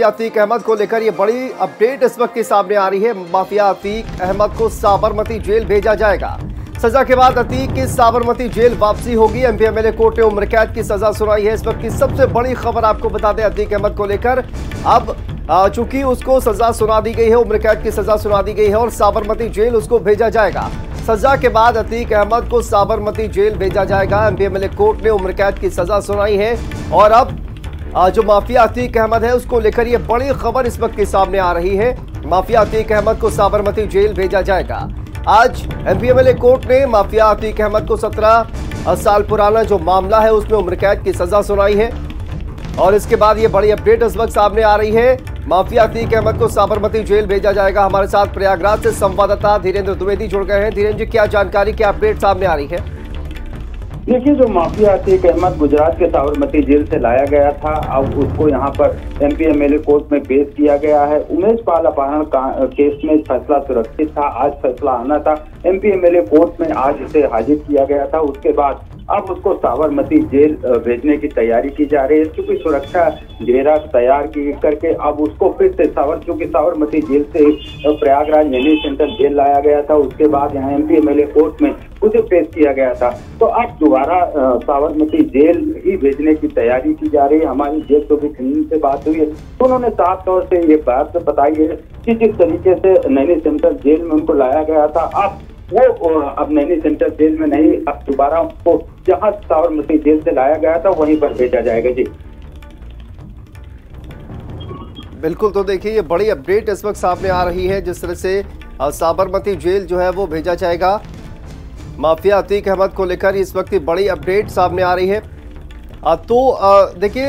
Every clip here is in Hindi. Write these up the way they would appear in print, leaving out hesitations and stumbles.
माफिया अतीक अहमद को लेकर ये बड़ी अपडेट इस वक्त की सामने आ रही है। माफिया अतीक अहमद को साबरमती जेल भेजा जाएगा। सजा के बाद अतीक की साबरमती जेल वापसी होगी। एमपी एमएलए कोर्ट ने उम्र कैद की सजा सुनाई है। इस वक्त की सबसे बड़ी खबर आपको बता दें, अतीक अहमद को लेकर अब चूंकि उसको सजा सुना दी गई है, उम्र कैद की सजा सुना दी गई है और साबरमती जेल उसको भेजा जाएगा। सजा के बाद अतीक अहमद को साबरमती जेल भेजा जाएगा। एमपी एमएलए कोर्ट ने उम्र कैद की सजा सुनाई है और अब जो माफिया अतीक अहमद है उसको लेकर यह बड़ी खबर इस वक्त के सामने आ रही है। माफिया अतीक अहमद को साबरमती जेल भेजा जाएगा। आज एमपी एमएलए कोर्ट ने माफिया अतीक अहमद को 17 साल पुराना जो मामला है उसमें उम्र कैद की सजा सुनाई है और इसके बाद ये बड़ी अपडेट इस वक्त सामने आ रही है। माफिया अतीक अहमद को साबरमती जेल भेजा जाएगा। हमारे साथ प्रयागराज से संवाददाता धीरेन्द्र द्विवेदी जुड़ गए हैं। धीरेन्द्र जी, क्या जानकारी, क्या अपडेट सामने आ रही है? देखिए, जो माफिया अतीक अहमद गुजरात के साबरमती जेल से लाया गया था, अब उसको यहाँ पर एमपी एमएलए कोर्ट में पेश किया गया है। उमेश पाल अपहरण केस में फैसला सुरक्षित था, आज फैसला आना था। एमपी एमएलए कोर्ट में आज इसे हाजिर किया गया था। उसके बाद अब उसको साबरमती जेल भेजने की तैयारी की जा रही है, क्योंकि सुरक्षा घेरा तैयार करके अब उसको फिर से क्योंकि साबरमती जेल से प्रयागराज नैनी सेंट्रल जेल लाया गया था। उसके बाद यहाँ एमपी एमएलए कोर्ट में उसे पेश किया गया था, तो अब दोबारा साबरमती जेल ही भेजने की तैयारी की जा रही है। हमारी जेल तो भी खनिन से बात हुई है, तो उन्होंने साफ तौर से ये बात बताई है कि जिस तरीके से नैनी सेंट्रल जेल में उनको लाया गया था, वो अब नैनी सेंट्रल जेल में नहीं, अब दोबारा उसको जहाँ साबरमती जेल से लाया गया था वहीं पर भेजा जाएगा। जी बिल्कुल, तो देखिए ये बड़ी अपडेट इस वक्त सामने आ रही है। जिस तरह से साबरमती जेल जो है वो भेजा जाएगा, माफिया अतीक अहमद को लेकर इस वक्त बड़ी अपडेट सामने आ रही है। तो देखिए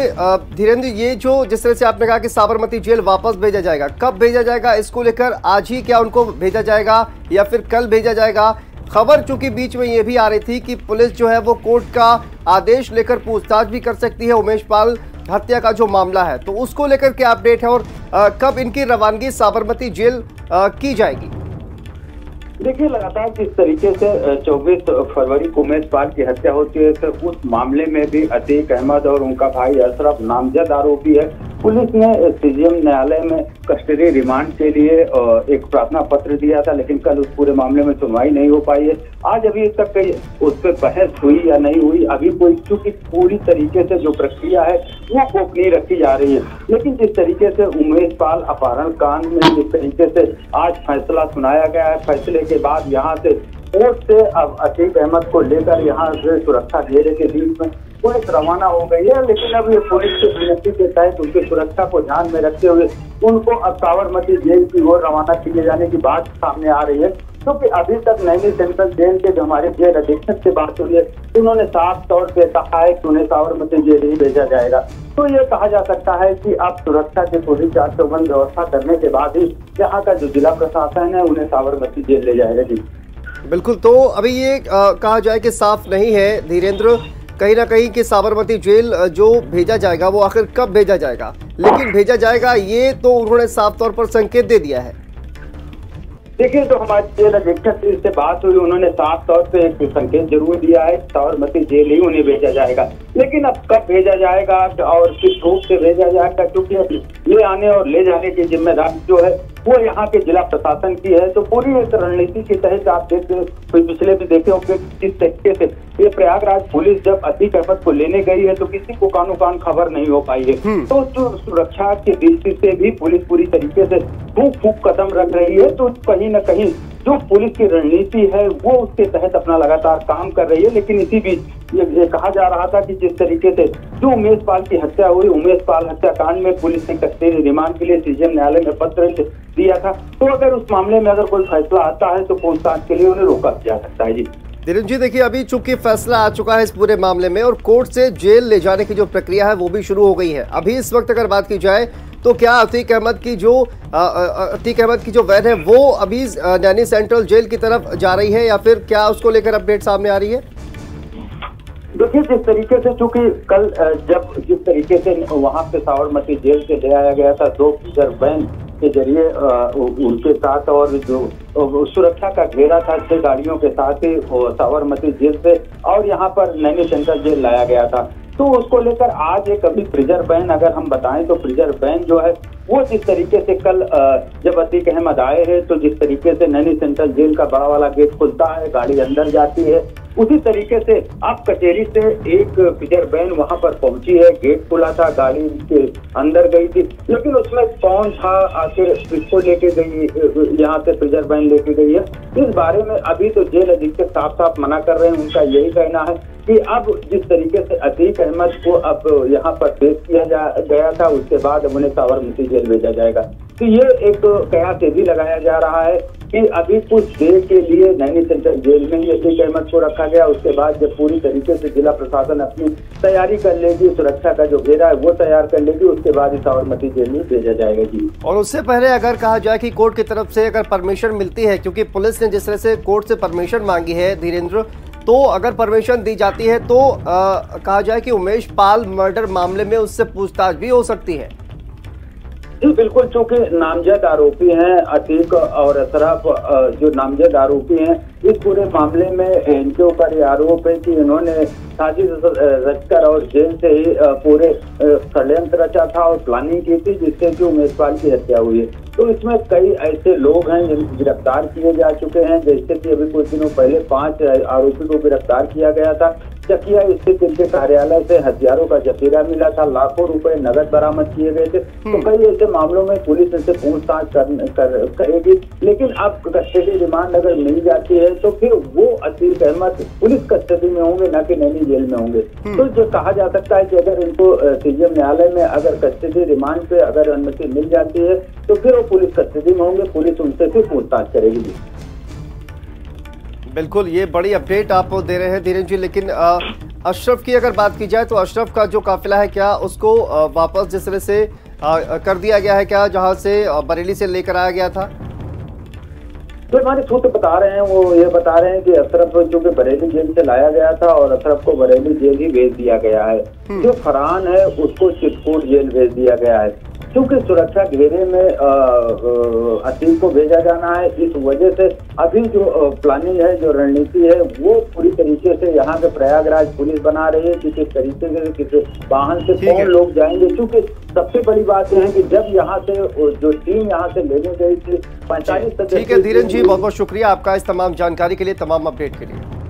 धीरेन्द्र, ये जो जिस तरह से आपने कहा कि साबरमती जेल वापस भेजा जाएगा, कब भेजा जाएगा इसको लेकर? आज ही क्या उनको भेजा जाएगा या फिर कल भेजा जाएगा? खबर चूंकि बीच में ये भी आ रही थी कि पुलिस जो है वो कोर्ट का आदेश लेकर पूछताछ भी कर सकती है, उमेश पाल हत्या का जो मामला है, तो उसको लेकर क्या अपडेट है और कब इनकी रवानगी साबरमती जेल की जाएगी? देखिए, लगातार जिस तरीके से 24 फरवरी को उमेश पाल की हत्या होती है, तो उस मामले में भी अतीक अहमद और उनका भाई अशरफ नामजद आरोपी है। पुलिस ने सीजीएम न्यायालय में कस्टडी रिमांड के लिए एक प्रार्थना पत्र दिया था, लेकिन कल उस पूरे मामले में सुनवाई नहीं हो पाई है। आज अभी तक उस पर बहस हुई या नहीं हुई, अभी कोई, क्योंकि पूरी तरीके से जो प्रक्रिया है वो गोपनीय रखी जा रही है। लेकिन जिस तरीके से उमेश पाल अपहरण कांड में जिस तरीके से आज फैसला सुनाया गया है, फैसले के बाद यहाँ से कोर्ट से अब अतीक अहमद को लेकर यहाँ से सुरक्षा घेरे के बीच में पुलिस रवाना हो गई है। लेकिन अब ये पुलिस की विनती के तहत उनकी सुरक्षा को ध्यान में रखते हुए उनको अब साबरमती जेल की ओर रवाना किए जाने की बात सामने आ रही है, क्योंकि अभी तक नैनी सेंट्रल जेल के जो हमारे जेल अधीक्षक से बात हुई है, उन्होंने साफ तौर पे कहा है कि उन्हें साबरमती जेल ही भेजा जाएगा। तो ये कहा जा सकता है कि अब सुरक्षा के पूरी चाक चौबंद व्यवस्था करने के बाद ही यहाँ का जो जिला प्रशासन है उन्हें साबरमती जेल ले जाएगा। जी बिल्कुल, तो अभी ये कहा जाए कि साफ नहीं है धीरेन्द्र, कहीं ना कहीं कि साबरमती जेल जो भेजा जाएगा वो आखिर कब भेजा जाएगा, लेकिन भेजा जाएगा ये तो उन्होंने साफ तौर पर संकेत दे दिया है। देखिए, तो हमारे जेल अधीक्षक से बात हुई, उन्होंने साफ तौर पे एक संकेत जरूर दिया है, साबरमती जेल ही उन्हें भेजा जाएगा। लेकिन अब कब भेजा जाएगा और किस रूप से भेजा जाएगा, क्योंकि अब ले आने और ले जाने की जिम्मेदारी जो है वो यहाँ के जिला प्रशासन की है। तो पूरी एक रणनीति के तहत आप देखते पिछले भी देखे होंगे किस तरीके से ये प्रयागराज पुलिस जब अतीक अहमद को लेने गई है तो किसी को कानों कान खबर नहीं हो पाई है। तो जो सुरक्षा के दृष्टि से भी पुलिस पूरी तरीके से फूक फूक कदम रख रही है, तो कहीं न कहीं जो पुलिस की रणनीति है वो उसके तहत अपना लगातार काम कर रही है। लेकिन इसी बीच ये कहा जा रहा था कि जिस तरीके से जो उमेश पाल की हत्या हुई, उमेश पाल हत्याकांड में पुलिस ने कस्टडी रिमांड के लिए सीजीएम न्यायालय में पत्र दिया था, तो अगर उस मामले में अगर कोई फैसला आता है तो पूछताछ के लिए उन्हें रोका जा सकता है। जी धीरज जी, देखिए अभी चूंकि फैसला आ चुका है इस पूरे मामले में और कोर्ट से जेल ले जाने की जो प्रक्रिया है वो भी शुरू हो गई है। अभी इस वक्त अगर बात की जाए तो क्या अतीक अहमद की जो वैन है वो अभी नैनी सेंट्रल जेल की तरफ जा रही है या फिर क्या उसको लेकर अपडेट सामने आ रही है? देखिए, जिस तरीके से चूंकि कल जब जिस तरीके से वहाँ पे साबरमती जेल से ले आया गया था, 2 फीचर वैन के जरिए उनके साथ और जो सुरक्षा का घेरा था 6 गाड़ियों के साथ ही साबरमती जेल से और यहाँ पर नैनी सेंट्रल जेल लाया गया था। तो उसको लेकर आज एक अभी प्रिजर बैन, अगर हम बताएं तो प्रिजर बैन जो है वो जिस तरीके से कल जब अतीक अहमद आए हैं तो जिस तरीके से नैनी सेंट्रल जेल का बड़ा वाला गेट खुलता है, गाड़ी अंदर जाती है, उसी तरीके से आप कचहरी से एक पिजर बैन वहां पर पहुंची है, गेट खुला था, गाड़ी के अंदर गई थी, लेकिन उसमें कौन था, आखिर किसको लेके गई, यहाँ से पिजर बैन लेके गई है, इस बारे में अभी तो जेल अधीक्षक साफ मना कर रहे हैं। उनका यही कहना है कि अब जिस तरीके से अतीक अहमद को अब यहाँ पर पेश किया गया था, उसके बाद उन्हें साबरमती जेल भेजा जाएगा। तो ये एक कयास भी लगाया जा रहा है कि अभी कुछ देर के लिए नैनी सेंट्रल जेल में ही अतीक अहमद को रखा गया, उसके बाद जब पूरी तरीके से जिला प्रशासन अपनी तैयारी कर लेगी, सुरक्षा का जो घेरा है वो तैयार कर लेगी, उसके बाद इस साबरमती जेल में भेजा जाएगा जी। और उससे पहले अगर कहा जाए कि कोर्ट की तरफ से अगर परमिशन मिलती है, क्योंकि पुलिस ने जिस तरह से कोर्ट से परमिशन मांगी है धीरेन्द्र, तो अगर परमिशन दी जाती है तो कहा जाए कि उमेश पाल मर्डर मामले में उससे पूछताछ भी हो सकती है। जी बिल्कुल, चूंकि नामजद आरोपी हैं अतीक और अशरफ, जो नामजद आरोपी हैं इस पूरे मामले में इनके ऊपर ये आरोप है कि इन्होंने साजिश रचकर और जेल से ही पूरे षड्यंत्र रचा था और प्लानिंग की थी, जिससे कि उमेश पाल की हत्या हुई है। तो इसमें कई ऐसे लोग हैं जिनको गिरफ्तार किए जा चुके हैं, जैसे कि अभी कुछ दिनों पहले 5 आरोपी को गिरफ्तार किया गया था। चकिया स्थित इनके कार्यालय से हथियारों का जखीरा मिला था, लाखों रुपए नकद बरामद किए गए थे। तो कई ऐसे मामलों में पुलिस इनसे पूछताछ करेगी, लेकिन अब कस्टडी रिमांड अगर मिल जाती है तो फिर वो अतीक अहमद पुलिस कस्टडी में होंगे, न कि नैनी जेल में होंगे। तो जो कहा जा सकता है कि अगर इनको सीजेएम न्यायालय में अगर कस्टडी रिमांड पे अगर अनुमति मिल जाती है तो फिर वो पुलिस कस्टडी में होंगे, पुलिस उनसे फिर पूछताछ करेगी। बिल्कुल, ये बड़ी अपडेट आप दे रहे हैं धीरेन्द्र जी, लेकिन अशरफ की अगर बात की जाए तो अशरफ का जो काफिला है क्या उसको वापस जिस तरह से कर दिया गया है क्या, जहां से बरेली से लेकर आया गया था? जो हमारे सूत्र बता रहे हैं वो ये बता रहे हैं कि अशरफ जो कि बरेली जेल से लाया गया था और अशरफ को बरेली जेल ही भेज दिया गया है। जो फरहान है उसको चितपुर जेल भेज दिया गया है, क्योंकि सुरक्षा घेरे में अतीक को भेजा जाना है। इस वजह से अभी जो प्लानिंग है, जो रणनीति है, वो पूरी तरीके से यहाँ के प्रयागराज पुलिस बना रही है कि किस तरीके से किसी वाहन से कौन लोग जाएंगे। क्योंकि सबसे बड़ी बात यह है कि जब यहाँ से जो टीम यहाँ से भेजी गई थी 45 सदस्य। ठीक है धीरेन्द्र जी, बहुत बहुत शुक्रिया आपका इस तमाम जानकारी के लिए, तमाम अपडेट के लिए।